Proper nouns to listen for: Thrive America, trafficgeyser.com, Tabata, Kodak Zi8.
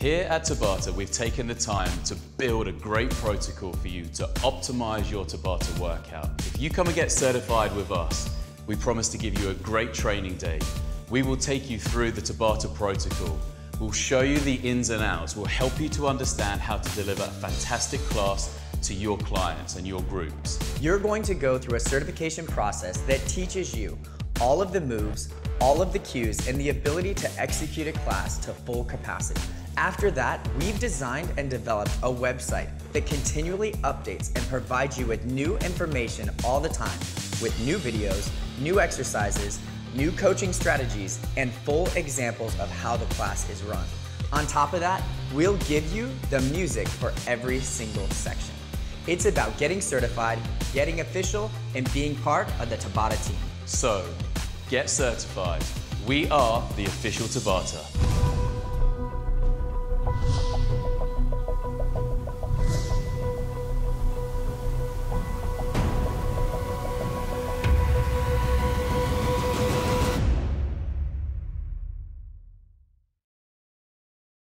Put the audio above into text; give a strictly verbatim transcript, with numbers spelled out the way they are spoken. Here at Tabata, we've taken the time to build a great protocol for you to optimize your Tabata workout. If you come and get certified with us, we promise to give you a great training day. We will take you through the Tabata protocol. We'll show you the ins and outs. We'll help you to understand how to deliver a fantastic class to your clients and your groups. You're going to go through a certification process that teaches you all of the moves, all of the cues, and the ability to execute a class to full capacity. After that, we've designed and developed a website that continually updates and provides you with new information all the time, with new videos, new exercises, new coaching strategies, and full examples of how the class is run. On top of that, we'll give you the music for every single section. It's about getting certified, getting official, and being part of the Tabata team. So, get certified. We are the official Tabata.